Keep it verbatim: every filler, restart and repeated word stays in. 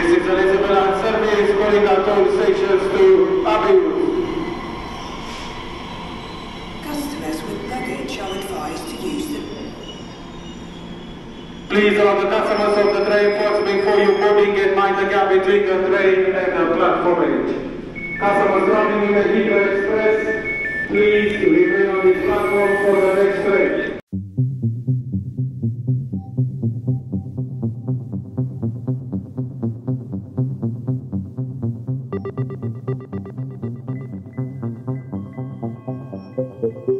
This is Elizabeth line service calling out all stations to Abbey. Customers with luggage are advised to use them. Please allow the customers of the train first before you boarding and mind the gap between the train and the platform edge. Customers traveling in the Heathrow Express, please remain on this platform for the next train. Thank you.